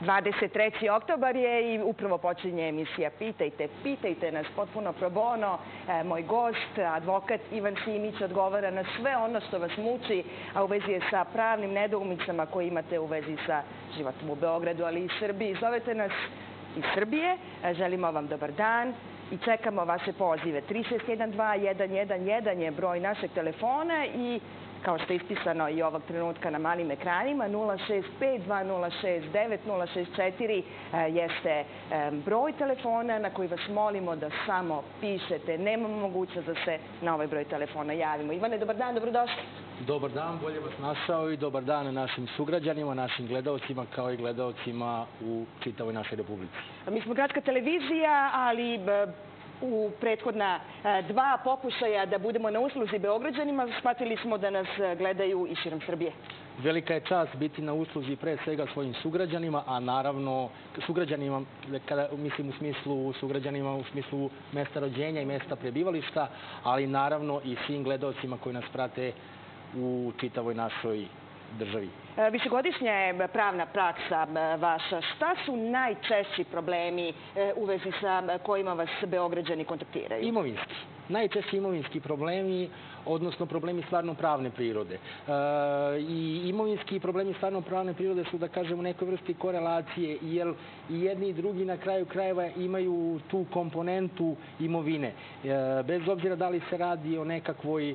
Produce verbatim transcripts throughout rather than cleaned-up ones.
dvadeset treći oktobar je i upravo počinje emisija Pitajte, pitajte nas potpuno pro bono. Moj gost, advokat Ivan Simić, odgovara na sve ono što vas muči, a u vezi je sa pravnim nedoumicama koje imate u vezi sa životom u Beogradu, ali i Srbiji. Zovete nas iz Srbije, želimo vam dobar dan i čekamo vaše pozive. tri šest jedan dva jedan jedan jedan je broj našeg telefona i kao što je ispisano i ovog trenutka na malim ekranima, nula šest pet dva nula šest devet nula šest četiri jeste broj telefona na koji vas molimo da samo pišete. Nemamo mogućnost da se na ovaj broj telefona javimo. Ivane, dobar dan, dobrodošli. Dobar dan, bolje vas našao i dobar dan našim sugrađanima, našim gledalcima kao i gledalcima u čitavoj našoj republici. Mi smo gradska televizija, ali u prethodna dva pokušaja da budemo na usluzi Beograđanima, shvatili smo da nas gledaju i širom Srbije. Velika je čast biti na usluzi pre svega svojim sugrađanima, a naravno sugrađanima, mislim u smislu sugrađanima u smislu mesta rođenja i mesta prebivališta, ali naravno i svim gledalcima koji nas prate u čitavoj našoj državi. Višegodišnja je pravna praksa vaša. Šta su najčešći problemi u vezi sa kojima vas Beograđani kontaktiraju? Imovinski. Najčešći imovinski problemi, odnosno problemi stvarno pravne prirode. I imovinski problemi stvarno pravne prirode su, da kažem, u nekoj vrsti korelacije, jer i jedni i drugi na kraju krajeva imaju tu komponentu imovine. Bez obzira da li se radi o nekakvoj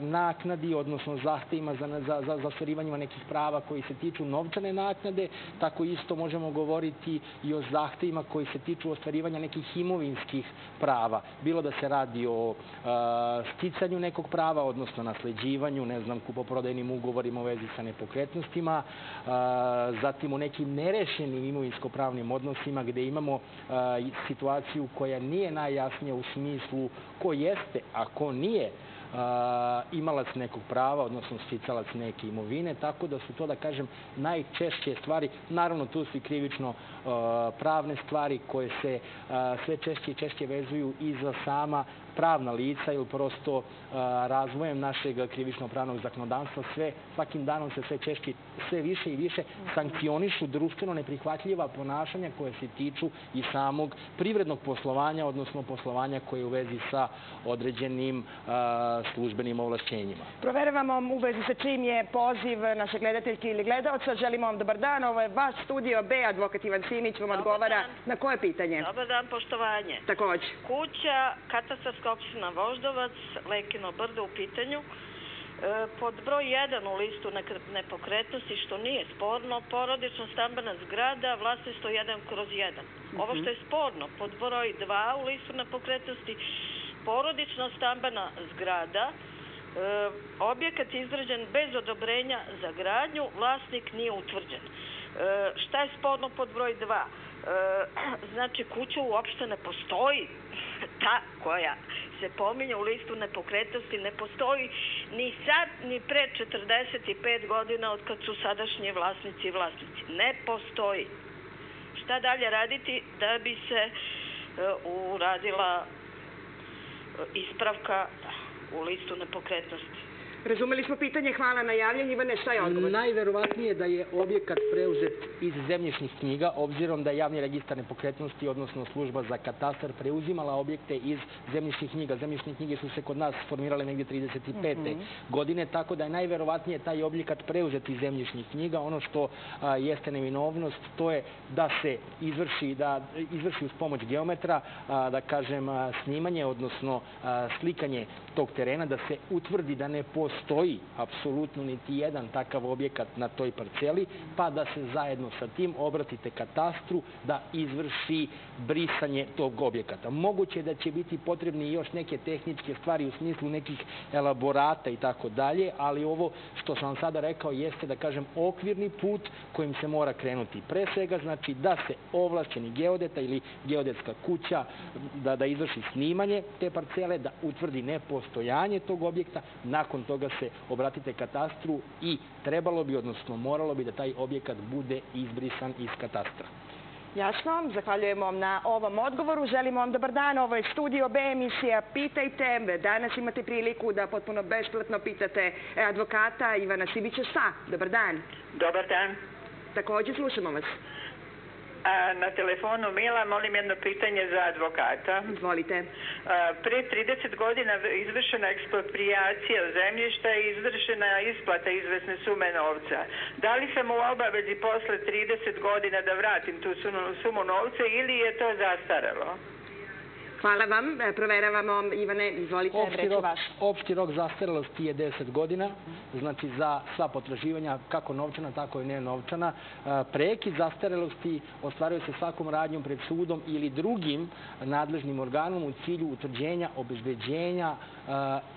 naknadi, odnosno zahtevima za ostvarivanje nekih prava koji se tiču novčane naknade, tako isto možemo govoriti i o zahtevima koji se tiču ostvarivanja nekih imovinskih prava. Bilo da se radi o sticanju nekog prava, odnosno nasleđivanju, ne znam, kupoprodajnim ugovorima u vezi sa nepokretnostima, zatim o nekim nerešenim imovinsko-pravnim odnosima gde imamo situaciju koja nije najjasnija u smislu ko jeste, a ko nije imalac nekog prava, odnosno sticalac neke imovine, tako da su to, da kažem, najčešće stvari. Naravno, tu su i krivično pravne stvari koje se sve češće i češće vezuju i za sama pravna lica ili prosto razvojem našeg krivično-pravnog zakonodavstva. Svakim danom se sve češće, sve više i više sankcionišu društveno neprihvatljiva ponašanja koje se tiču i samog privrednog poslovanja, odnosno poslovanja koje je u vezi sa određenim službenim ovlašćenjima. Proveravamo u vezi sa čim je poziv naše gledateljke ili gledalca. Želimo vam dobar dan. Ovo je vaš Studio B. Advokat Ivan Simić vam odgovara na koje pitanje? Dobar dan, poštovanje. Takođe. Kuća, katastarska opština Voždovac, Lekino Brde u pitanju. Pod broj jedan u listu nepokretnosti, što nije sporno, porodično stambena zgrada, vlasništvo jedan kroz jedan. Ovo što je sporno, pod broj dva u listu nepokretnosti, porodična stambena zgrada, objekat izgrađen bez odobrenja za gradnju, vlasnik nije utvrđen. Šta je sporno pod broj dva? Znači, kuća uopšte ne postoji, ta koja se pominja u listu nepokretnosti ne postoji ni sad, ni pre četrdeset pet godina od kad su sadašnji vlasnici i vlasnici. Ne postoji. Šta dalje raditi da bi se uradila ispravka u listu nepokretnosti? Razumeli smo pitanje, hvala na javljanju. Ivane, šta je odgovor? Najverovatnije je da je objekat preuzet iz zemljišnih knjiga, obzirom da je javni registar nepokretnosti, odnosno služba za katastar, preuzimala objekte iz zemljišnih knjiga. Zemljišne knjige su se kod nas formirale negdje trideset pete godine, tako da je najverovatnije taj objekat preuzet iz zemljišnih knjiga. Ono što jeste neminovnost, to je da se izvrši, da izvrši uz pomoć geometra, da kažem, snimanje, odnosno slikanje tog terena, da se utvrdi da ne postoji stoji apsolutno niti jedan takav objekat na toj parceli, pa da se zajedno sa tim obratite katastru da izvrši brisanje tog objekata. Moguće je da će biti potrebni još neke tehničke stvari u smislu nekih elaborata i tako dalje, ali ovo što sam vam sada rekao jeste, da kažem, okvirni put kojim se mora krenuti. Pre svega, znači, da se ovlašćeni geodeta ili geodetska kuća da izvrši snimanje te parcele, da utvrdi nepostojanje tog objekta, nakon toga toga se obratite katastru i trebalo bi, odnosno moralo bi da taj objekat bude izbrisan iz katastra. Jasno, zahvaljujemo vam na ovom odgovoru. Želimo vam dobar dan, ovo je Studio B, emisija Pitajte me. Danas imate priliku da potpuno besplatno pitate advokata Ivana Simića šta. Dobar dan. Dobar dan. Također slušamo vas. Na telefonu Mila, molim jedno pitanje za advokata. Izvolite. Pre trideset godina izvršena eksproprijacija zemljišta i izvršena isplata izvesne sume novca. Da li sam u obavezi posle trideset godina da vratim tu sumu novca ili je to zastarelo? Hvala vam. Proveravamo. Ivane, izvolite, reći vas. Opšti rok zastarelosti je deset godina, znači za sva potraživanja, kako novčana, tako i nenovčana. Prekid zastarelosti ostvaruje se svakom radnjom pred sudom ili drugim nadležnim organom u cilju utvrđenja, obezbeđenja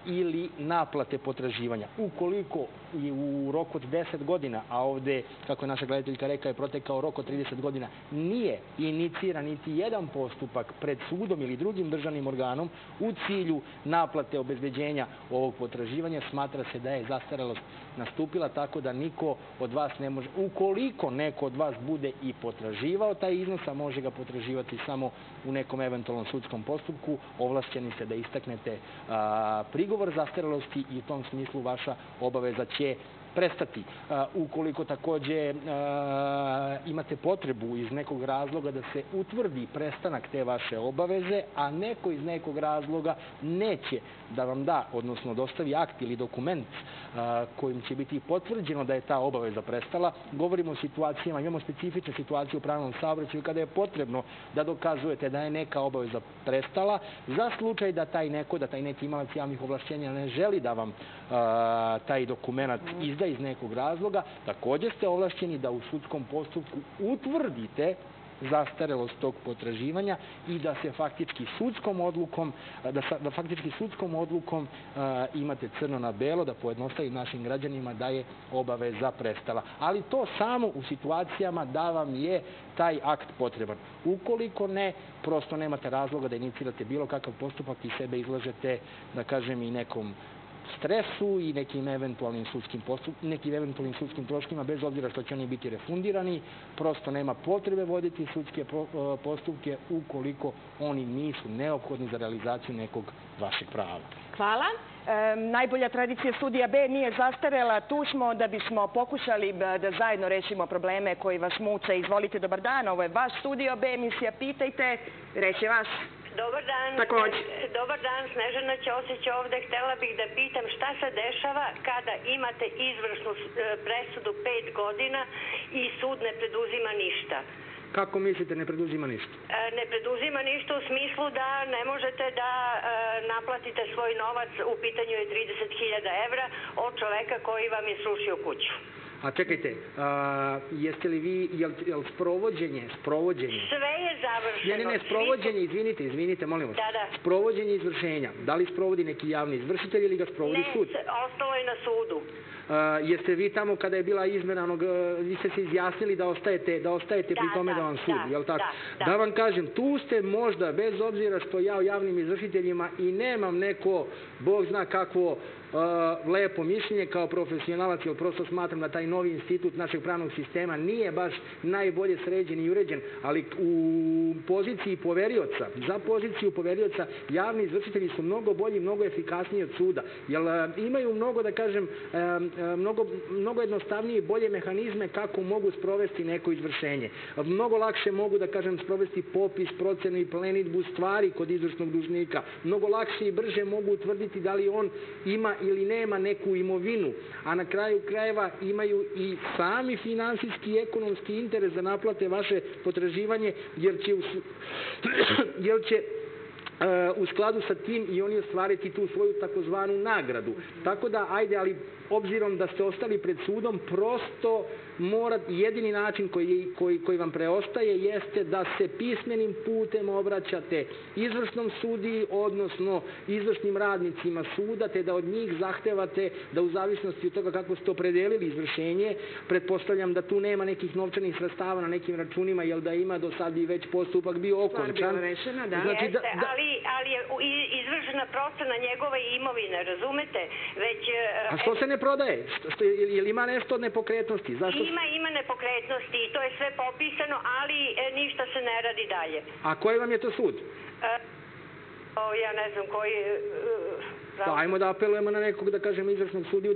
ili naplate potraživanja. Ukoliko je u roku od deset godina, a ovde, kako je naša gledateljka rekla, je protekao rok od trideset godina, nije iniciran niti jedan postupak pred sudom ili drugim državnim organom u cilju naplate obezbeđenja ovog potraživanja, smatra se da je zastarelost nastupila, tako da niko od vas ne može, ukoliko neko od vas bude i potraživao taj iznos, a može ga potraživati samo u nekom eventualnom sudskom postupku, ovlašćeni ste da istaknete prigovor zastarelosti i u tom smislu vaša obaveza će prestati. Ukoliko takođe imate potrebu iz nekog razloga da se utvrdi prestanak te vaše obaveze, a neko iz nekog razloga neće da vam da, odnosno dostavi akt ili dokument kojim će biti potvrđeno da je ta obaveza prestala, govorimo o situacijama, imamo specifične situacije u pravnom saobraćaju kada je potrebno da dokazujete da je neka obaveza prestala, za slučaj da taj neko, da taj neki imalac javnih ovlašćenja ne želi da vam taj dokument izda iz nekog razloga, također ste ovlašćeni da u sudskom postupku utvrdite zastarelost tog potraživanja i da se faktički sudskom odlukom da faktički sudskom odlukom imate crno na belo, da pojednostavim našim građanima da je obaveza prestala. Ali to samo u situacijama da vam je taj akt potreban. Ukoliko ne, prosto nemate razloga da inicirate bilo kakav postupak i sebe izlažete, da kažem, i nekom stresu i nekim eventualnim sudskim troškima, bez obzira što će oni biti refundirani. Prosto nema potrebe voditi sudske postupke ukoliko oni nisu neophodni za realizaciju nekog vašeg prava. Hvala. Najbolja tradicija Studija B nije zastarela. Tu smo da bismo pokušali da zajedno rešimo probleme koji vas muče. Izvolite, dobar dan, ovo je vaš Studio B, emisija Pitajte, reći vas. Dobar dan, dobar dan, Snežana Ćosić ovde. Htela bih da pitam šta se dešava kada imate izvršnu presudu pet godina i sud ne preduzima ništa. Kako mislite ne preduzima ništa? Ne preduzima ništa u smislu da ne možete da naplatite svoj novac, u pitanju je trideset hiljada evra, od čoveka koji vam je srušio kuću. A čekajte, jeste li vi, jel sprovođenje, sprovođenje? Sve je završeno. Ne, ne, ne, sprovođenje, izvinite, izvinite, molim vas. Da, da. Sprovođenje izvršenja. Da li sprovodi neki javni izvršitelj ili ga sprovodi sud? Ne, ostalo je na sudu. Jeste vi tamo kada je bila izmena onog, vi ste se izjasnili da ostajete, da ostajete pri tome da vam sudi, jel tako? Da vam kažem, tu ste možda, bez obzira što ja o javnim izvršiteljima i nemam neko, Bog zna kakvo, lepo mišljenje kao profesionalac, jer prosto smatram da taj novi institut našeg pravnog sistema nije baš najbolje sređen i uređen, ali u poziciji poverioca, za poziciju poverioca javni izvršitelji su mnogo bolji, mnogo efikasniji od suda, jer imaju mnogo, da kažem, mnogo jednostavnije i bolje mehanizme kako mogu sprovesti neko izvršenje. Mnogo lakše mogu, da kažem, sprovesti popis, procenu i plenidbu stvari kod izvršnog dužnika. Mnogo lakše i brže mogu utvrditi da li on ima ili nema neku imovinu, a na kraju krajeva imaju i sami finansijski i ekonomski interes da naplate vaše potraživanje, jer će jer će u skladu sa tim i oni ostvariti tu svoju takozvanu nagradu. Tako da, ajde, ali obzirom da ste ostali pred sudom, prosto mora, jedini način koji, koji, koji vam preostaje jeste da se pismenim putem obraćate izvršnom sudiji, odnosno izvršnim radnicima suda, te da od njih zahtevate da u zavisnosti od toga kako ste opredelili izvršenje, pretpostavljam da tu nema nekih novčanih sredstava na nekim računima, jer da ima do sad i već postupak bio okončan. Stvar bila rešena, da. Znači, da, da. Ali ali je izvršena procena njegove imovine, razumete? A što se ne prodaje? Ili ima nešto od nepokretnosti? Ima nepokretnosti i to je sve popisano, ali ništa se ne radi dalje. A koji vam je to sud? Ja ne znam koji... Ajmo da apelujemo na nekog, da kažem, izvršnog sudiju,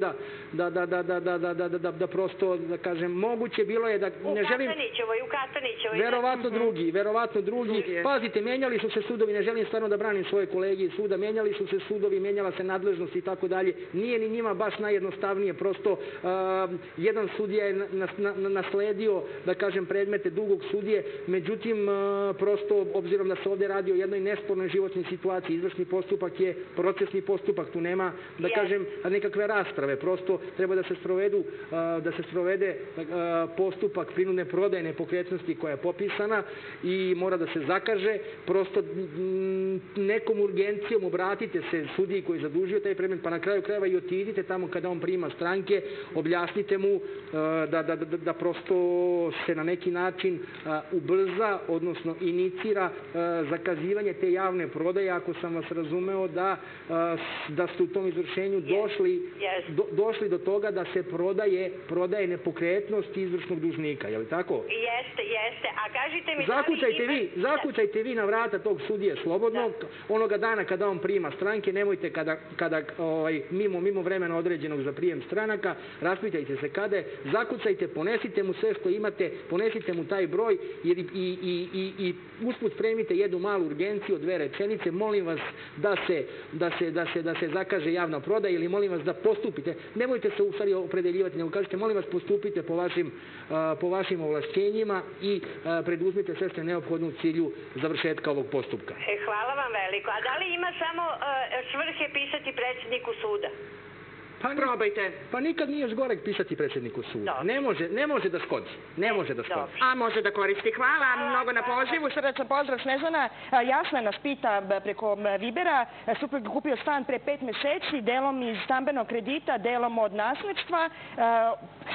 da prosto, da kažem, moguće bilo je da... U Katanićevoj, u Katanićevoj. Verovatno drugi, verovatno drugi. Pazite, menjali su se sudovi, ne želim stvarno da branim svoje kolege iz suda, menjali su se sudovi, menjala se nadležnost i tako dalje. Nije ni njima baš najjednostavnije, prosto jedan sudija je nasledio, da kažem, predmete dugog sudije, međutim, prosto, obzirom da se ovde radi o jednoj nespornoj životnoj situaciji, izvršni postupak je procesni postupak. Tu nema, da kažem, nekakve rasprave. Prosto treba da se sprovedu, da se sprovede postupak prinudne prodaje nepokretnosti koja je popisana i mora da se zakaže. Prosto nekom urgencijom obratite se sudiji koji je zadužio taj predmet, pa na kraju krajeva i otiđite tamo kada on prima stranke, objasnite mu da prosto se na neki način ubrza, odnosno inicira zakazivanje te javne prodaje, ako sam vas razumeo, da da ste u tom izvršenju došli do toga da se prodaje nepokretnost izvršnog dužnika, je li tako? Jeste, jeste. A kažite mi... Zakucajte vi na vrata tog sudije slobodno, onoga dana kada on prima stranke, nemojte kada mimo vremena određenog za prijem stranaka, raspitajte se kada je, zakucajte, ponesite mu sve što imate, ponesite mu taj broj i usput spremite jednu malu urgenciju, dve rečenice, molim vas da se da se zakaže javna prodaja ili molim vas da postupite, nemojte se u stvari opredeljivati, nego kažete molim vas postupite po vašim ovlašćenjima i preduzmite sve što je neophodno u cilju završetka ovog postupka. Hvala vam veliko. A da li ima samo svrhe pisati predsjedniku suda? Probajte. Pa nikad nije zgorek pisati predsjedniku suda. Ne može da škodi. Ne može da škodi. A može da koristi. Hvala mnogo na pozivu. Srdačan pozdrav Snežana. Jasna nas pita preko Vibera. Suprug je kupio stan pre pet meseci, delom iz stambenog kredita, delom od nasledstva.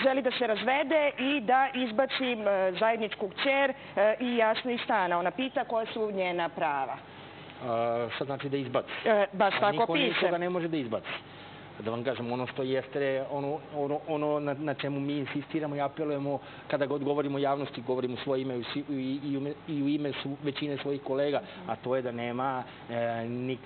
Želi da se razvede i da izbaci zajedničku kćer i Jasnu iz stana. Ona pita koja su njena prava. Šta znači da izbaci? Baš tako piše. Niko nikoga ne može da izbaci. Da vam kažem, ono što jeste, ono na čemu mi insistiramo i apelujemo, kada god govorimo o javnosti, govorimo svoje ime i u ime većine svojih kolega, a to je da nema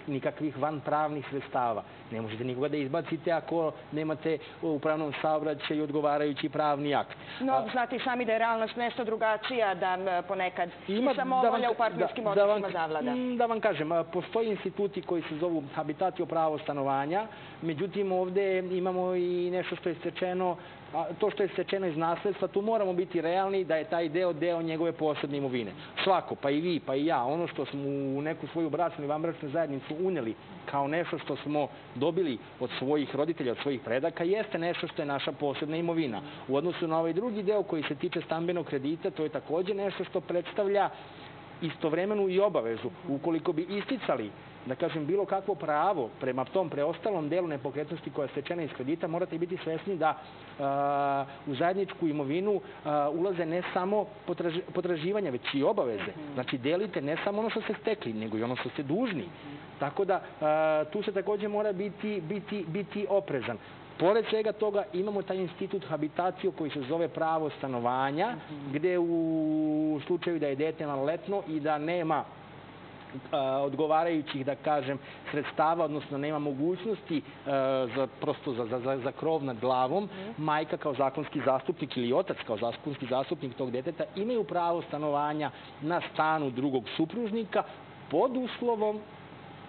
nikakvih vanpravnih sredstava. Ne možete nikoga da izbacite ako nemate u pravnom saobraćaju odgovarajući pravni akt. No, znate i sami da je realnost nešto drugačija, da ponekad i samovolja u partnerskim odnosima zavlada. Da vam kažem, postoji instituti koji se zovu habitati o pravo stanovanja, međutim, ovde imamo i nešto što je stečeno, to što je stečeno iz nasledstva, tu moramo biti realni da je taj deo deo njegove posebne imovine. Svako, pa i vi, pa i ja, ono što smo u neku svoju bračnu i vanbračnu zajednicu uneli kao nešto što smo dobili od svojih roditelja, od svojih predaka, jeste nešto što je naša posebna imovina. U odnosu na ovaj drugi deo koji se tiče stambenog kredita, to je takođe nešto što predstavlja istovremenu i obavezu. Ukoliko bi isticali, da kažem, bilo kakvo pravo prema tom preostalom delu nepokretnosti koja je stečena iz kredita, morate biti svesni da u zajedničku imovinu ulaze ne samo potraživanja, već i obaveze. Znači, delite ne samo ono što ste stekli, nego i ono što ste dužni. Tako da, tu se takođe mora biti oprezan. Pored svega toga imamo taj institut habitacije koji se zove pravo stanovanja, gde u slučaju da je dete maloletno i da nema odgovarajućih, da kažem, sredstava, odnosno nema mogućnosti prosto za krov nad glavom, majka kao zakonski zastupnik ili otac kao zakonski zastupnik tog deteta imaju pravo stanovanja na stanu drugog supružnika pod uslovom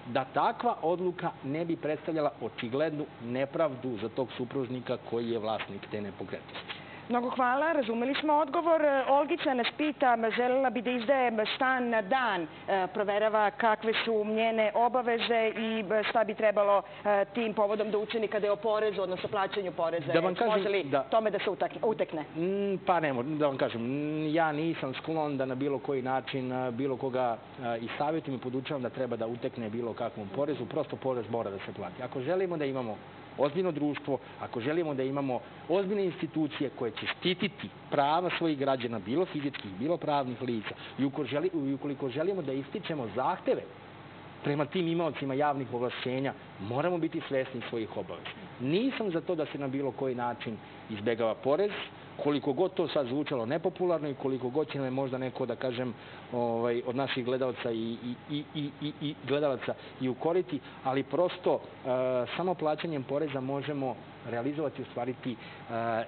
da takva odluka ne bi predstavljala očiglednu nepravdu za tog supružnika koji je vlasnik te nepokretnosti. Mnogo hvala, razumeli smo odgovor. Olgica nas pita, želela bi da izdaje stan na dan, proverava kakve su njene obaveze i šta bi trebalo tim povodom da učini kada je o porezu, odnosno plaćanju poreza. Može li tome da se utekne? Pa ne, da vam kažem, ja nisam sklon da na bilo koji način bilo koga i savjetim i podučavam da treba da utekne bilo kakvom porezu. Prosto porez mora da se plati. Ako želimo da imamo ozbiljno društvo, ako želimo da imamo ozbiljne institucije koje će štititi prava svojih građana, bilo fizičkih, bilo pravnih lica, i ukoliko želimo da ističemo zahteve prema tim imaocima javnih ovlašćenja moramo biti svesni svojih obaveza. Nisam za to da se na bilo koji način izbegava porez, koliko god to sad zvučalo nepopularno i koliko god će me možda neko, da kažem, od naših gledalaca i gledalaca i ukoriti, ali prosto samo plaćanjem poreza možemo realizovati i ostvariti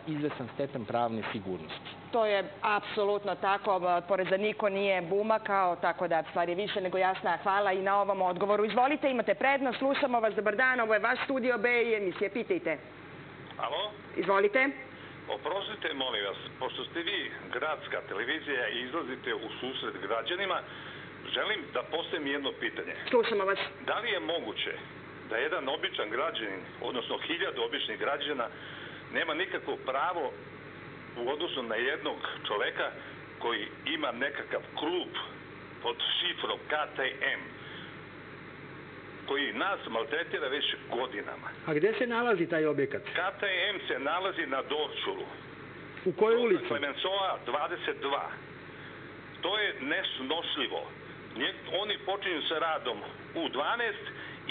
izvestan stepen pravne sigurnosti. To je apsolutno tako. Poreza niko nije bumakao, tako da stvar je više nego jasna. Hvala i na ovom odgovoru. Izvolite, imate prednost, slušamo vas, dobar dan, ovo je vaš Studio B i emisije, pitajte. Alo? Izvolite. Oprostite, molim vas, pošto ste vi gradska televizija i izlazite u susret građanima, želim da postavim jedno pitanje. Slušamo vas. Da li je moguće da jedan običan građanin, odnosno hiljadu običnih građana, nema nikakvo pravo u odnosu na jednog čoveka koji ima nekakav klub pod šifrom K T M, koji nas maltretira već godinama. A gde se nalazi taj objekat? K T M se nalazi na Dorćolu. U kojoj ulici? Clemenceau dvadeset dva. To je nesnošljivo. Oni počinju sa radom u dvanaest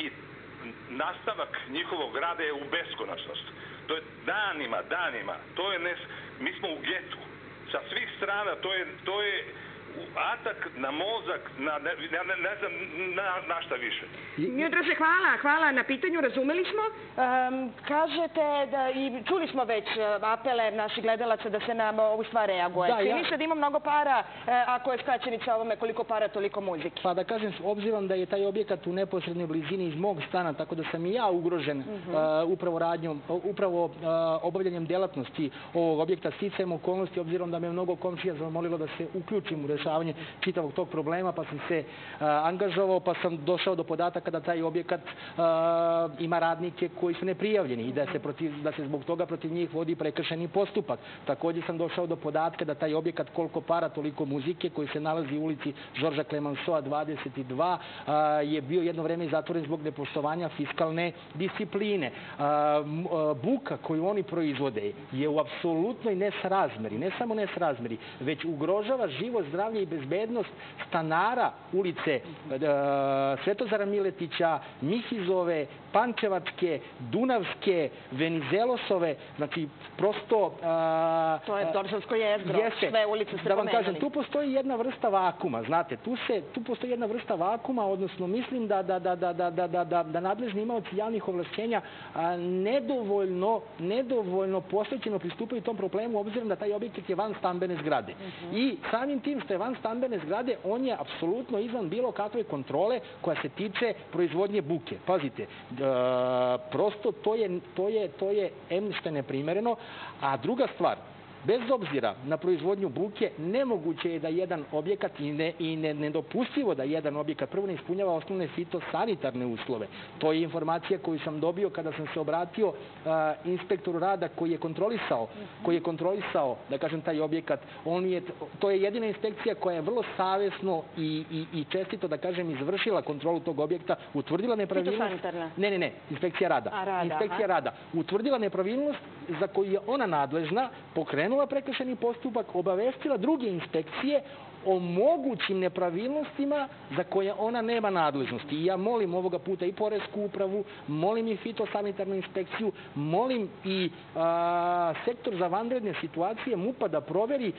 i nastavak njihovog rada je u beskonačnost. To je danima, danima. Mi smo u getu. Sa svih strana to je atak na mozak, ne znam na šta više. Miodraže, hvala, hvala na pitanju, razumeli smo. Kažete da, i čuli smo već apele naših gledalaca da se nam ovu stvar reaguje. Čini se da ima mnogo para, ako je skraćenica ovome koliko para, toliko muzike. Pa da kažem, obzirom da je taj objekat u neposrednoj blizini iz mog stana, tako da sam i ja ugrožen upravo radnjom, upravo obavljanjem delatnosti ovog objekta, sticajem okolnosti, obzirom da me mnogo komšija zamolilo da se uključim u rešavanje čitavog tog problema, pa sam se angažovao, pa sam došao do podataka da taj objekat ima radnike koji su neprijavljeni i da se zbog toga protiv njih vodi prekršajni postupak. Takođe sam došao do podatka da taj objekat Koliko para, toliko muzike, koji se nalazi u ulici Žorža Klemansoa dvadeset dva, je bio jedno vreme zatvoren zbog nepoštovanja fiskalne discipline. Buka koju oni proizvode je u apsolutnoj nesrazmeri, ne samo nesrazmeri, već ugrožava život, zdravlje i bezbednost stanara ulice Svetozara Miletića, Mihizove, Pančevačke, Dunavske, Venizelosove, znači prosto... To je Dorćolsko jezgro, sve ulice ste pomenuli. Da vam kažem, tu postoji jedna vrsta vakuma, znate, tu postoji jedna vrsta vakuma, odnosno mislim da nadležni imaoci javnih ovlašćenja nedovoljno posvećeno pristupaju tom problemu, obzirom da taj objekt je van stambene zgrade. I samim tim što je van stambene zgrade, on je apsolutno izvan bilo kakve kontrole koja se tiče proizvodnje buke. Pazite, prosto to je em što je neprimereno, a druga stvar, bez obzira na proizvodnju buke, nemoguće je da jedan objekat i nedopustivo da jedan objekat prvo ne ispunjava osnovne fitosanitarne uslove. To je informacija koju sam dobio kada sam se obratio inspektoru rada koji je kontrolisao, koji je kontrolisao, da kažem, taj objekat. To je jedina inspekcija koja je vrlo savjesno i čestito, da kažem, izvršila kontrolu tog objekta, utvrdila nepravilnost. Fitosanitarna? Ne, ne, ne, inspekcija rada. Inspekcija rada. Utvrdila nepravilnost za koju je ona nadležna, pokrenula prekršajni postupak, obavestila druge inspekcije o mogućim nepravilnostima za koje ona nema nadležnosti. I ja molim ovoga puta i poresku upravu, molim i fitosanitarnu inspekciju, molim i sektor za vanredne situacije MUP-a da proveri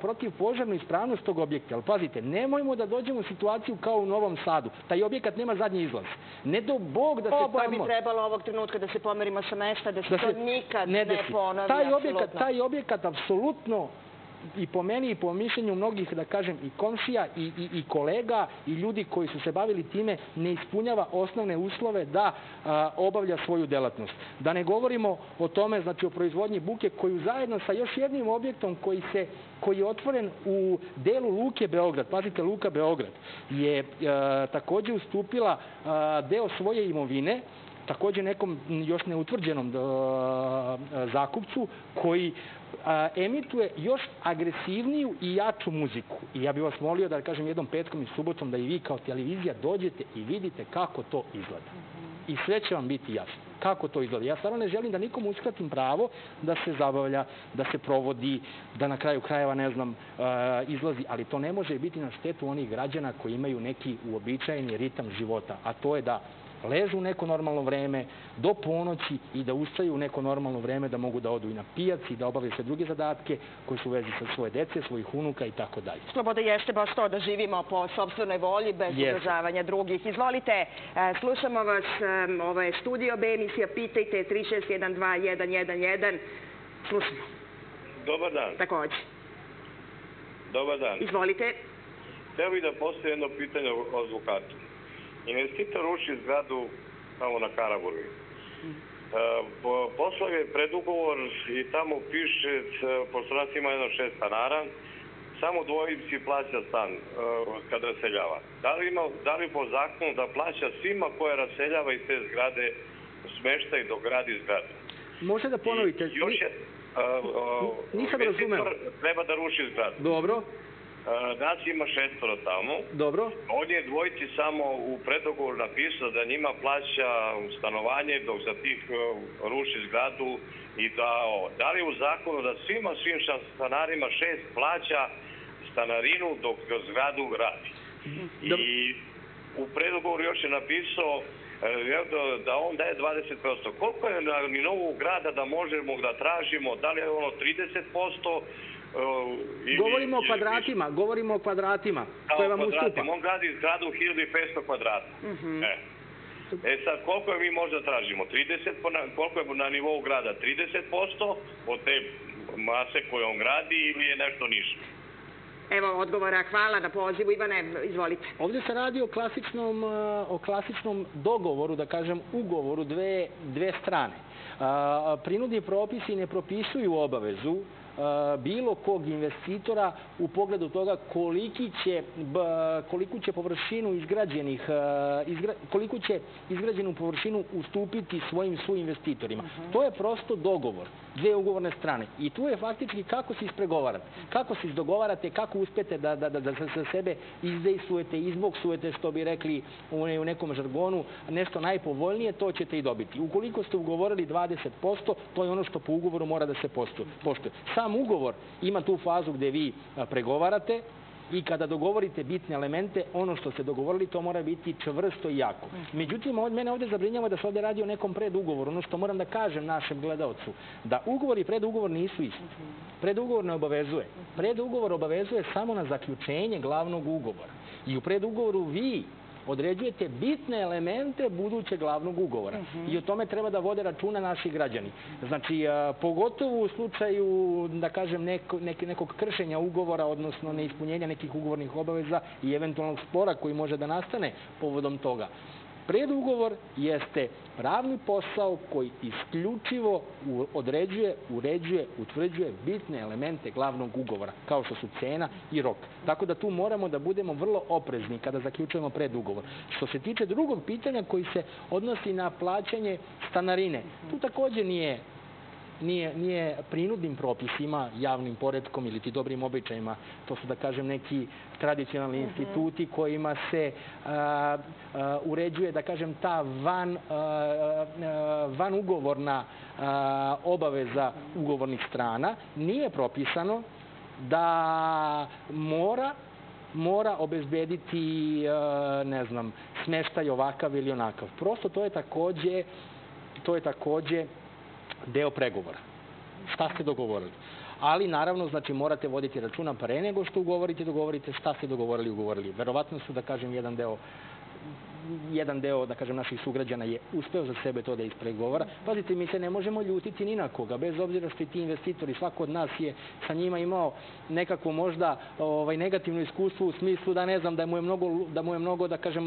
protivpožarnu ispravnost tog objekta. Ali pazite, nemojmo da dođemo u situaciju kao u Novom Sadu. Taj objekat nema zadnji izlaz. Ne do Bog da se tamo... Oba bi trebalo ovog trenutka da se pomerimo sa mesta, da se to nikad ne ponovi. Taj objekat apsolutno i po meni i po mišljenju mnogih, da kažem, i komšija i kolega i ljudi koji su se bavili time, ne ispunjava osnovne uslove da obavlja svoju delatnost. Da ne govorimo o tome, znači o proizvodnji buke, koju zajedno sa još jednim objektom koji je otvoren u delu Luke Beograd, pazite, Luka Beograd je takođe ustupila deo svoje imovine takođe nekom još neutvrđenom zakupcu koji emituje još agresivniju i jaču muziku. I ja bih vas molio da, kažem, jednom petkom i subotom da i vi kao televizija dođete i vidite kako to izgleda. i sve će vam biti jasno. Kako to izgleda? Ja stvarno ne želim da nikomu uskratim pravo da se zabavlja, da se provodi, da na kraju krajeva, ne znam, izlazi, ali to ne može biti na štetu onih građana koji imaju neki uobičajeni ritam života, a to je da ležu u neko normalno vreme, do ponoći i da ustaju u neko normalno vreme, da mogu da odu i na pijac i da obave sve druge zadatke koje su u vezi sa svoje dece, svojih unuka i tako dalje. Sloboda jeste baš to da živimo po sopstvenoj volji, bez ugrožavanja drugih. Izvolite, slušamo vas, ovo je Studio B, emisija Pitajte, tri šest jedan dva jedan jedan jedan. Slušamo. Dobar dan. Takođe. Dobar dan. Izvolite. Hteo bih da postavim jedno pitanje o advokatu. Investitor ruši zgradu tamo na Karaburmi. Poslao je predugovor i tamo piše, pošto nas ima jedno šest stanara, samo dvojici plaća stan kad raseljava. Da li po zakonu da plaća svima koje raseljava iz te zgrade smešta i dogradi zgradu? Može da ponovite. Investitor treba da ruši zgradu. Dobro. Nas ima šestoro tamo. Dobro. Ovdje je dvojici samo u predogovoru napisao da njima plaća stanovanje dok za tih ruši zgradu i da li u zakonu da svima svim stanarima šest plaća stanarinu dok zgradu radi. I u predogovoru još je napisao da on daje dvadeset posto. Koliko je na nivou grada da možemo da tražimo, da li je ono trideset posto? Govorimo o kvadratima, govorimo o kvadratima koje vam ustupa. On gradi zgradu hiljadu petsto kvadrata. E sad, koliko je mi možda tražimo? Koliko je na nivou grada? trideset posto od te mase koje on gradi ili je nešto niže? Evo odgovora, hvala na pozivu. Ivane, izvolite. Ovdje se radi o klasičnom dogovoru, da kažem ugovoru dve strane. Prinudni propisi ne propisuju obavezu bilo kog investitora u pogledu toga koliko će površinu izgrađenih, koliko će izgrađenu površinu ustupiti svojim suinvestitorima. To je prosto dogovor, dve ugovorne strane. I tu je faktički kako se ispregovarate, kako se izdogovarate, kako uspete da se sebe izdejstvujete, izboksujete, što bi rekli u nekom žargonu, nešto najpovoljnije, to ćete i dobiti. Ukoliko ste ugovorili dvadeset posto, to je ono što po ugovoru mora da se poštuje. Sam ugovor ima tu fazu gde vi pregovarate i kada dogovorite bitne elemente, ono što ste dogovorili, to mora biti čvrsto i jako. Međutim, mene ovdje zabrinjava da se ovdje radi o nekom predugovoru, ono što moram da kažem našem gledalcu, da ugovor i predugovor nisu isti. Predugovor ne obavezuje. Predugovor obavezuje samo na zaključenje glavnog ugovora. I u predugovoru vi određujete bitne elemente budućeg glavnog ugovora. I o tome treba da vode računa naši građani. Znači, pogotovo u slučaju, da kažem, nekog kršenja ugovora, odnosno neispunjenja nekih ugovornih obaveza i eventualnog spora koji može da nastane povodom toga. Predugovor jeste pravni posao koji isključivo određuje, uređuje, utvrđuje bitne elemente glavnog ugovora, kao što su cena i rok. Tako da tu moramo da budemo vrlo oprezni kada zaključujemo predugovor. Što se tiče drugog pitanja koji se odnosi na plaćanje stanarine, tu također nije... nije prinudnim propisima, javnim poretkom ili ti dobrim običajima. To su, da kažem, neki tradicionalni instituti kojima se uređuje, da kažem, ta vanugovorna obaveza ugovornih strana. Nije propisano da mora mora obezbediti, ne znam, smeštaj ovakav ili onakav. Prosto to je takođe to je takođe deo pregovora. Šta ste dogovorili? Ali, naravno, znači, morate voditi računa pre nego što ugovorite, dogovorite šta ste dogovorili, ugovorili. Verovatno su, da kažem, jedan deo, jedan deo, da kažem, naših sugrađana je uspeo za sebe to da ispregovara. Pazite, mi se ne možemo ljutiti ni na koga, bez obzira što i ti investitori, svako od nas je sa njima imao nekako možda negativno iskustvo u smislu da ne znam, da mu je mnogo, da kažem,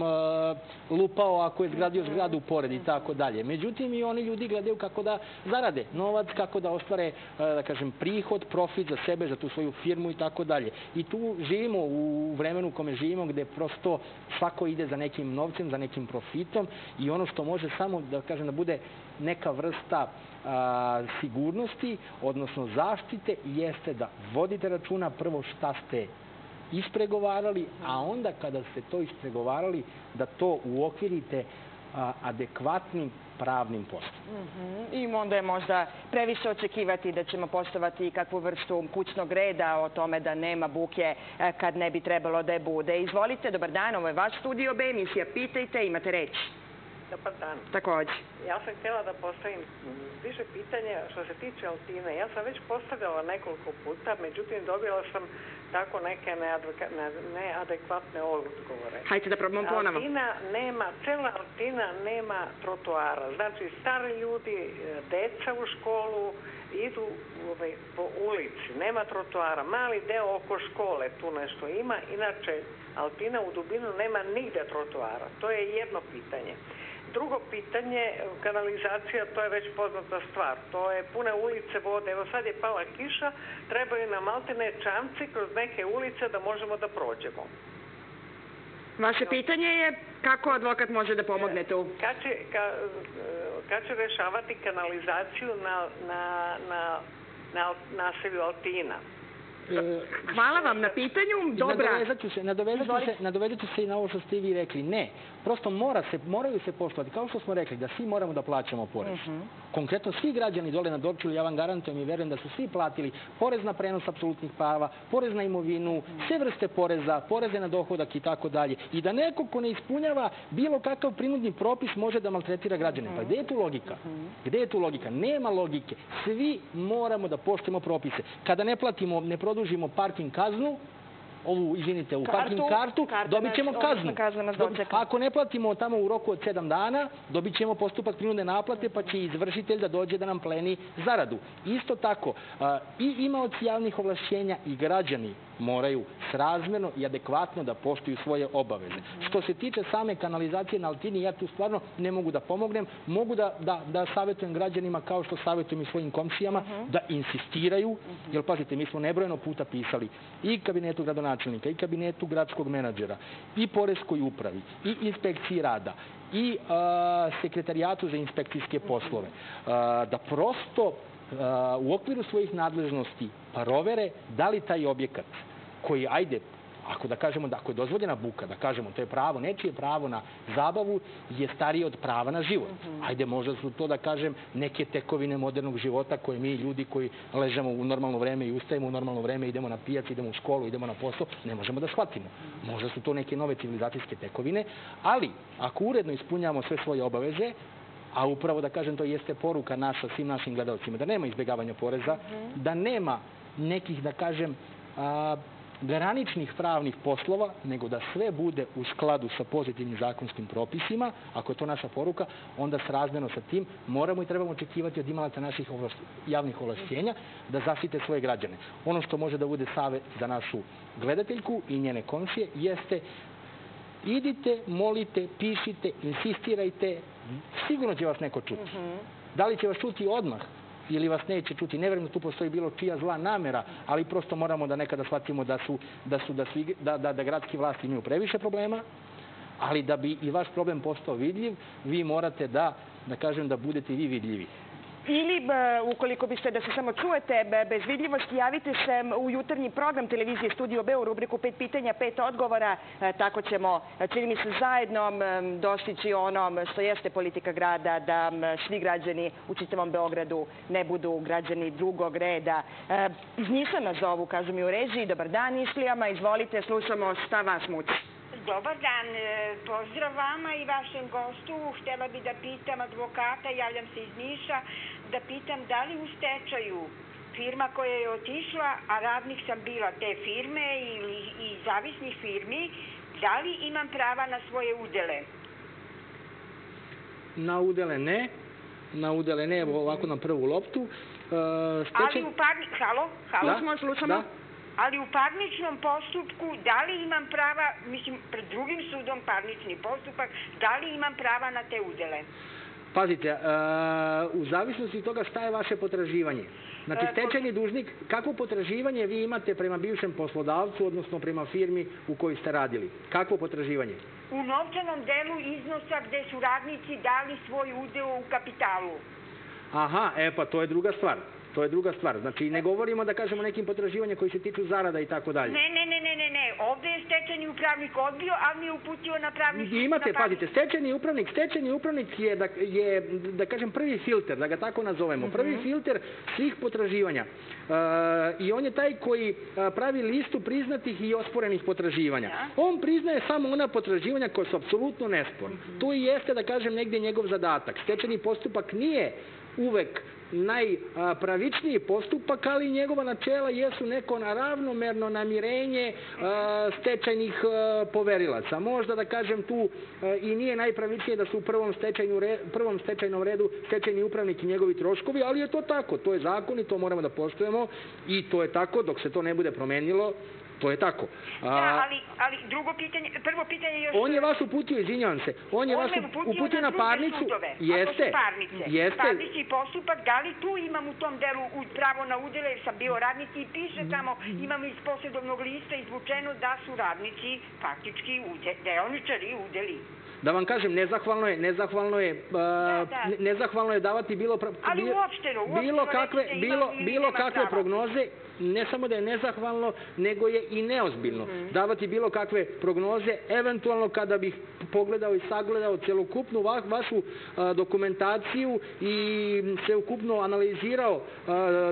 lupao ako je zgradio zgradu pored i tako dalje. Međutim, i oni ljudi gledaju kako da zarade novac, kako da ostvare, da kažem, prihod, profit za sebe, za tu svoju firmu i tako dalje. I tu živimo u vremenu u kome živimo gde prosto svako ide za nekim novcem, za nekim profitom i ono što može samo, da kažem, da bude neka vrsta sigurnosti, odnosno zaštite, jeste da vodite računa prvo šta ste ispregovarali, a onda kada ste to ispregovarali da to uokvirite adekvatnim pravnim poslom. I onda je možda previše očekivati da ćemo poštovati kakvu vrstu kućnog reda o tome da nema buke kad ne bi trebalo da je bude. Izvolite, dobar dan, ovo je vaš Studio B, emisija Pitajte, imate reč. Dobar dan. Takođe. Ja sam htjela da postavim više pitanja što se tiče Altine. Ja sam već postavljala nekoliko puta, međutim dobila sam tako neke neadekvatne odgovore. Hajde da probamo ponovo. Altina nema, cela Altina nema trotoara. Znači, stari ljudi, deca u školu, idu po ulici. Nema trotoara. Mali deo oko škole tu nešto ima. Inače, Altina u dubinu nema nigde trotoara. To je jedno pitanje. Drugo pitanje, kanalizacija, to je već poznata stvar. To je pune ulice vode. Evo sad je pala kiša, trebaju nam maltene čamci kroz neke ulice da možemo da prođemo. Vaše pitanje je kako advokat može da pomogne tu? Kad će rešavati kanalizaciju na naselju Altina? Hvala vam na pitanju. Nadovedat ću se i na ovo što ste vi rekli. Ne, prosto moraju se poštovati. Kao što smo rekli, da svi moramo da plaćamo porez. Konkretno, svi građani dole na Dorćolu, ja vam garantujem i verujem da su svi platili porez na prenos apsolutnih prava, porez na imovinu, sve vrste poreza, poreze na dohodak i tako dalje. I da neko ko ne ispunjava bilo kakav prinudni propis može da maltretira građane. Pa gde je tu logika? Gde je tu logika? Nema logike. Svi moramo da poštujemo propise. Kada ne platimo, ne produžimo parking kaznu, ovu, izvinite, ovu parking kartu, dobit ćemo kaznu. Ako ne platimo tamo u roku od sedam dana, dobit ćemo postupak prinudne naplate, pa će izvršitelj da dođe da nam pleni zaradu. Isto tako, i imaoci javnih ovlašćenja i građani moraju srazmerno i adekvatno da poštuju svoje obaveze. Što se tiče same kanalizacije na Altini, ja tu stvarno ne mogu da pomognem. Mogu da savjetujem građanima, kao što savjetujem i svojim komšijama, da insistiraju, jer pazite, mi smo nebrojeno puta pisali i kabinetu gradonačelnika, i kabinetu gradskog menadžera, i poreskoj upravi, i inspekciji rada, i sekretarijatu za inspekcijske poslove, da prosto u okviru svojih nadležnosti provere da li taj objekat koji, ajde, ako da kažemo da ako je dozvoljena buka, da kažemo to je pravo, nečije pravo na zabavu je starije od prava na život. Ajde, možda su to, da kažem, neke tekovine modernog života koje mi ljudi koji ležemo u normalno vreme i ustajemo u normalno vreme, idemo na pijac, idemo u školu, idemo na posao, ne možemo da shvatimo. Možda su to neke nove civilizacijske tekovine, ali ako uredno ispunjamo sve svoje obaveze, a upravo, da kažem, to jeste poruka naša svim našim gledalcima, da nema izbjegavanja poreza, da nema nekih, da kažem, graničnih pravnih poslova, nego da sve bude u skladu sa pozitivnim zakonskim propisima. Ako je to naša poruka, onda srazmjerno sa tim moramo i trebamo očekivati od imalaca naših javnih ovlašćenja da zaštite svoje građane. Ono što može da bude savet za našu gledateljku i njene komšije jeste: idite, molite, pišite, insistirajte, sigurno će vas neko čuti. Da li će vas čuti odmah ili vas neće čuti, ne vjerujem da tu postoji bilo čija zla namera, ali prosto moramo da nekada shvatimo da gradski vlasti imaju previše problema, ali da bi i vaš problem postao vidljiv, vi morate da, da kažem, da budete i vi vidljivi. Ili, ukoliko biste da se samo čujete bez vidljivosti, javite se u jutarnji program televizije Studio B u rubriku pet pitanja, pet odgovora. Tako ćemo, čini mi se, zajedno dostići ono što jeste politika grada, da svi građani u čitavom Beogradu ne budu građani drugog reda. Iz Nišana zovu, kažu mi u režiji. Dobar dan, Nišlijama. Izvolite, slušamo šta vas muči. Dobar dan, pozdrav vama i vašem gostu. Htjela bi da pitam advokata, javljam se iz Niša, da pitam da li u stečaju firma koja je otišla, a radnik sam bila te firme i zavisnih firmi, da li imam prava na svoje udele? Na udele ne, na udele ne, ovako na prvu loptu. Ali u parni... Halo, halo, slušamo. Ali u parničnom postupku, da li imam prava, mislim, pred drugim sudom parnični postupak, da li imam prava na te udele? Pazite, u zavisnosti toga šta je vaše potraživanje. Znači, stečajni dužnik, kakvo potraživanje vi imate prema bivšem poslodavcu, odnosno prema firmi u kojoj ste radili? Kakvo potraživanje? U novčanom delu iznosa gde su radnici dali svoj udeo u kapitalu. Aha, e pa to je druga stvar. to je druga stvar. Znači, ne govorimo da kažemo nekim potraživanja koji se tiču zarada i tako dalje. Ne, ne, ne, ne, ne, ovde je stečajni upravnik odbio, ali mi je uputio na pravnik. Imate, pazite, stečajni upravnik, stečajni upravnik je, da kažem, prvi filter, da ga tako nazovemo, prvi filter svih potraživanja. I on je taj koji pravi listu priznatih i osporenih potraživanja. On priznaje samo ona potraživanja koja su apsolutno nesporna. To i jeste, da kažem, negde njegov zadatak. Stečajni postupak nije uvek najpravičniji postupak, ali njegova načela jesu neko ravnomerno namirenje stečajnih poverilaca. Možda da kažem tu i nije najpravičnije da su u prvom stečajnom redu stečajni upravnik i njegovi troškovi, ali je to tako, to je zakon i to moramo da poštujemo i to je tako dok se to ne bude promenilo. To je tako. Da, ali drugo pitanje, prvo pitanje još... On je vas uputio, izvinjavam se, on je vas uputio na parnicu. Jeste, jeste. Parnici i postupak, da li tu imam u tom delu pravo na udele, jer sam bio radnici i piše tamo, imam iz posebnog lista izvučeno da su radnici faktički deoničari udeli. Da vam kažem, nezahvalno je, nezahvalno je, nezahvalno je davati bilo... Ali uopšteno, uopšteno... Bilo kakve prognoze, ne samo da je nezahvalno, nego je i neozbiljno davati bilo kakve prognoze, eventualno kada bih pogledao i sagledao celokupnu vašu dokumentaciju i celokupno analizirao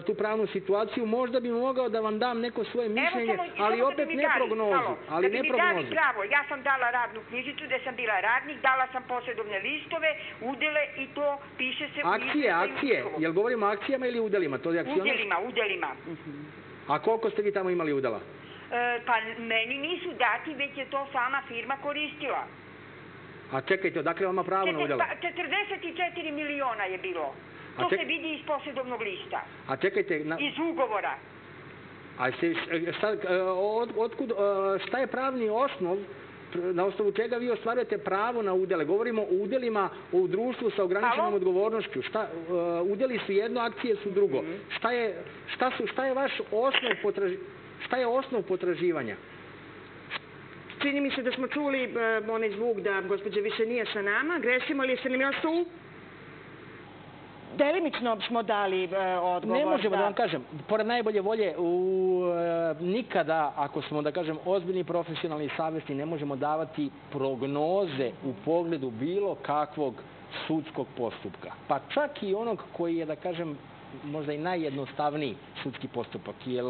tu pravnu situaciju, možda bi mogao da vam dam neko svoje mišljenje, ali opet ne prognozu. Da bi mi dali pravo, ja sam dala radnu knjižicu gde sam bila radnik, dala sam posredovne listove, udele i to piše se u listove. Akcije, akcije, jel govorimo o akcijama ili udelima? Udelima, udelima. A koliko ste vi tamo imali udela? Pa meni nisu dati, već je to sama firma koristila. A čekajte, odakle vama pravo na udela? četrdeset četiri miliona je bilo. To se vidi iz posredovnog lista. A čekajte... Iz ugovora. A šta je pravni osnov na osnovu čega vi ostvarujete pravo na udele? Govorimo o udelima u društvu sa ograničenom odgovornošću. Udeli su jedno, akcije su drugo. Šta je vaš osnov potraživanja? Čini mi se da smo čuli onaj zvuk da gospođa više nije sa nama. Grešimo li se nam još tu? Delimično smo dali odgovor. Ne možemo da vam kažem. Pored najbolje volje, nikada, ako smo, da kažem, ozbiljni, profesionalni i savjesni, ne možemo davati prognoze u pogledu bilo kakvog sudskog postupka. Pa čak i onog koji je, da kažem, možda i najjednostavniji sudski postupak, jer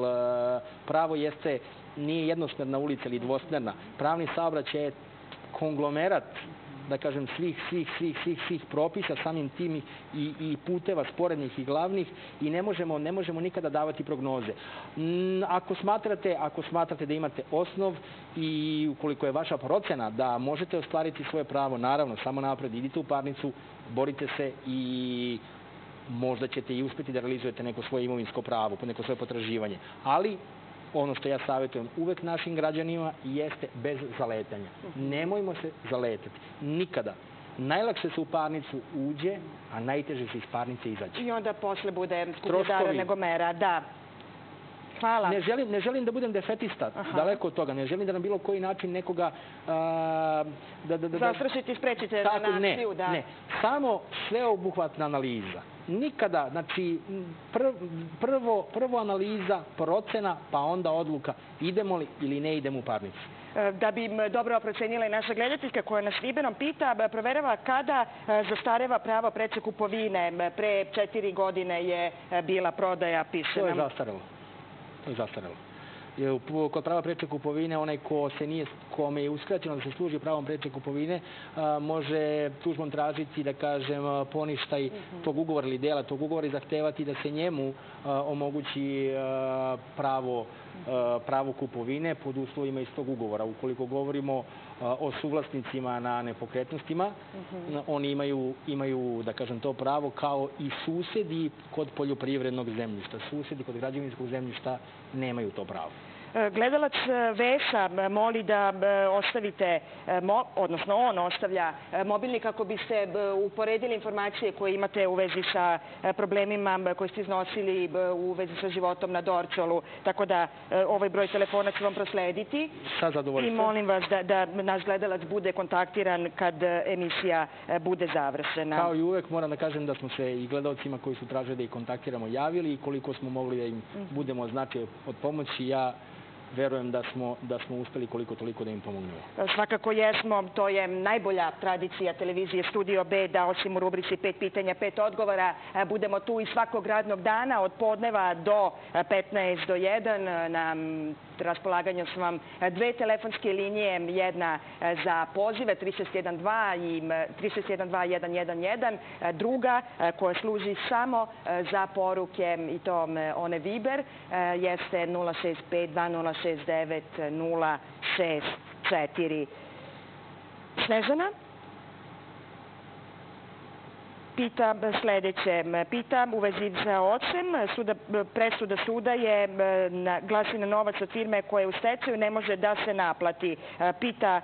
pravo jeste, nije jednosmerna ulica ili dvosmerna. Pravni saobraćaj je konglomerat, da kažem, svih, svih, svih, svih, svih propisa, samim tim i puteva sporednih i glavnih i ne možemo nikada davati prognoze. Ako smatrate da imate osnov i ukoliko je vaša procena da možete ostvariti svoje pravo, naravno, samo napred, idite u parnicu, borite se i možda ćete i uspjeti da realizujete neko svoje imovinsko pravo, neko svoje potraživanje. Ali... Ono što ja savjetujem uvek našim građanima jeste bez zaletanja. Nemojmo se zaletati. Nikada. Najlakše se u parnicu uđe, a najteže se iz parnice izađe. I onda posle bude skuplje dara nego mera. Da. Hvala. Ne želim da budem defetista, daleko od toga. Ne želim da na bilo koji način nekoga... Zastrašite i sprečite na naciju. Ne, ne. Samo sveobuhvatna analiza. Nikada, znači, prvo analiza, procena, pa onda odluka. Idemo li ili ne idemo u parnicu. Da bi dobro procenila i naša gledateljka koja nas Libenom pita, proverava kada zastareva pravo preče kupovine. Pre četiri godine je bila prodaja, piše nam. To je zastarelo. Zastarelo. Kod prava preče kupovine, onaj kome je uskraćeno da se služi pravom preče kupovine, može tužbom tražiti, da kažem, poništaj tog ugovora ili dela tog ugovora i zahtevati da se njemu omogući pravo kupovine pod uslovima iz tog ugovora. Ukoliko govorimo o suvlasnicima na nepokretnostima, oni imaju, da kažem, to pravo kao i susedi kod poljoprivrednog zemljišta. Susedi kod građevinskog zemljišta nemaju to pravo. Gledalac Vesa moli da ostavite, odnosno on ostavlja mobilni kako biste uporedili informacije koje imate u vezi sa problemima koje ste iznosili u vezi sa životom na Dorćolu. Tako da ovaj broj telefona ću vam proslediti. Sa zadovoljstvom. I molim vas da naš gledalac bude kontaktiran kad emisija bude završena. Kao i uvek moram da kažem da smo se i gledalcima koji su tražili da ih kontaktiramo javili i koliko smo mogli da im budemo znači od pomoći. Ja verujem da smo, da smo uspeli koliko toliko da im pomognemo. Svakako jesmo, to je najbolja tradicija televizije Studio B, da osim u rubrici pet pitanja, pet odgovora, budemo tu i svakog radnog dana od podneva do petnaest do jedan. Na raspolaganju su vam dve telefonske linije, jedna za pozive tri šest jedan dva i tri šest jedan dva jedan jedan jedan, druga koja služi samo za poruke i to one Viber jeste nula šest pet dva nula šest devet nula šest četiri. Snežana pita sledeće. Pita u vezi sa ocem. Presuda suda je glasina novac od firme koje u stečaju ne može da se naplati. Pita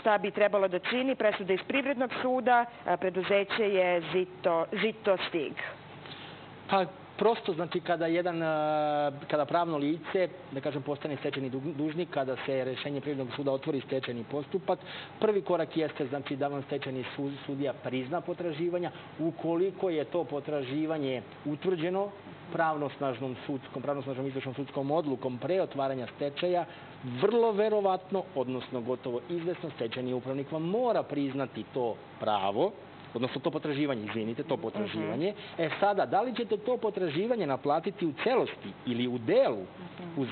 šta bi trebalo da čini. Presuda iz Privrednog suda. Preduzeće je Žito Stig. Pa, prosto, znači, kada pravno lice, da kažem, postane stečajni dužnik, kada se rešenje privrednog suda otvori stečajni postupak, prvi korak jeste, znači, da vam stečajni sudija prizna potraživanja. Ukoliko je to potraživanje utvrđeno pravnosnažnom sudskom, pravnosnažnom izvršnom sudskom odlukom pre otvaranja stečaja, vrlo verovatno, odnosno gotovo izvesno, stečajni upravnik vam mora priznati to pravo, odnosno to potraživanje, izvinite, to potraživanje. E sada, da li ćete to potraživanje naplatiti u celosti ili u delu,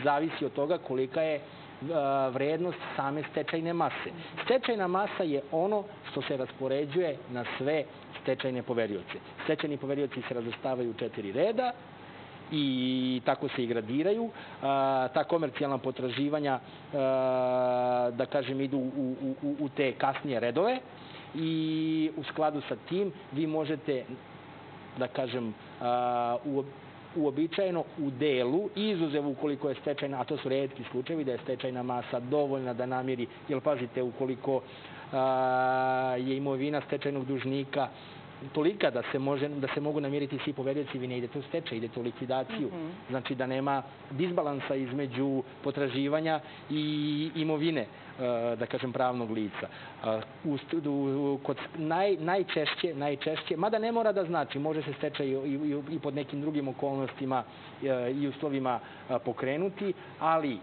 zavisi od toga kolika je vrednost same stečajne mase. Stečajna masa je ono što se raspoređuje na sve stečajne poverioce. Stečajni poverioci se razvrstavaju u četiri reda i tako se i gradiraju. Ta komercijalna potraživanja, da kažem, idu u te kasnije redove. I u skladu sa tim vi možete, da kažem, uobičajeno u delu, izuzev ukoliko je stečajna, a to su retki slučajevi da je stečajna masa dovoljna da namiri, jer pazite, ukoliko je imovina stečajnog dužnika tolika da se mogu namiriti svi poverioci, vi ne idete u stečaj, idete u likvidaciju. Znači da nema disbalansa između potraživanja i imovine, da kažem, pravnog lica. Najčešće, mada ne mora da znači, može se stečaj i pod nekim drugim okolnostima i uslovima pokrenuti, ali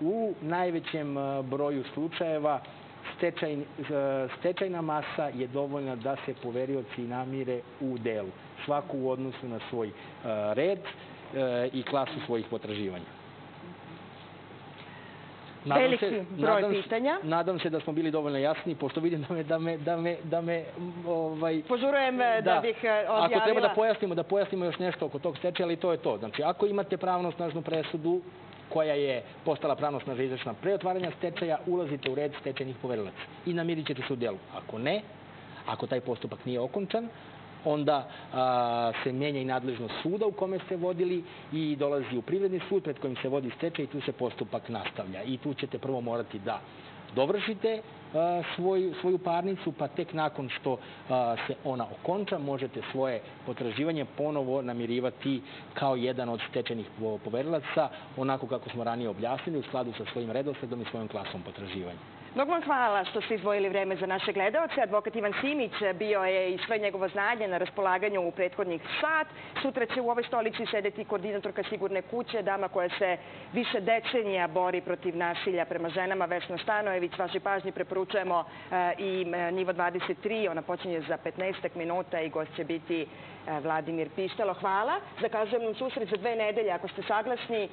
u najvećem broju slučajeva stečajna masa je dovoljna da se poverioci namire u delu, svaku u odnosu na svoj red i klasu svojih potraživanja. Veliki broj pitanja. Nadam se da smo bili dovoljno jasni, pošto vidim da me... Požurujem da bih odjavila. Ako treba da pojasnimo, da pojasnimo još nešto oko tog stečaja, ali to je to. Znači, ako imate pravnosnažnu presudu koja je postala pravnosnažna izvršna pre otvaranja stečaja, ulazite u red stečajnih poverilaca i namirit ćete se u delu. Ako ne, ako taj postupak nije okončan, onda se menja i nadležnost suda u kome ste vodili i dolazi u privredni sud pred kojim se vodi stečaj i tu se postupak nastavlja. I tu ćete prvo morati da dovršite svoju parnicu, pa tek nakon što se ona okonča, možete svoje potraživanje ponovo namirivati kao jedan od stečajnih poverilaca, onako kako smo ranije objasnili, u skladu sa svojim redosledom i svojom klasom potraživanja. Mnogo vam hvala što ste izdvojili vreme za naše gledaoce. Advokat Ivan Simić bio je i sve njegovo znanje na raspolaganju u prethodnih sat. Sutra će u ovoj stolici sedeti koordinatorka Sigurne kuće, dama koja se više decenija bori protiv nasilja prema ženama, Vesna Stanojević. Vašoj pažnji preporučujemo i Nivo dvadeset tri. Ona počinje za petnaestak minuta i gost će biti Vladimir Pištelo. Hvala. Zakazujem nam susret za dve nedelje, ako ste saglasni,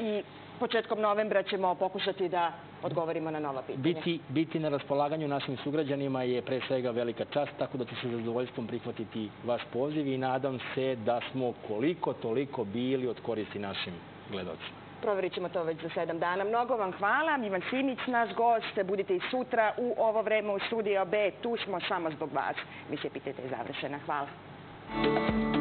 i početkom novembra ćemo pokušati da odgovorimo na nova pitanja. Biti na raspolaganju našim sugrađanima je pre svega velika čast, tako da ću se zadovoljstvom prihvatiti vaš poziv i nadam se da smo koliko toliko bili od koristi našim gledalcima. Proverit ćemo to već za sedam dana. Mnogo vam hvala. Ivan Simić, naš gost. Budite i sutra u ovo vreme u Studio B. Tu smo samo zbog vas. Mi se pitajte je završena. Hvala.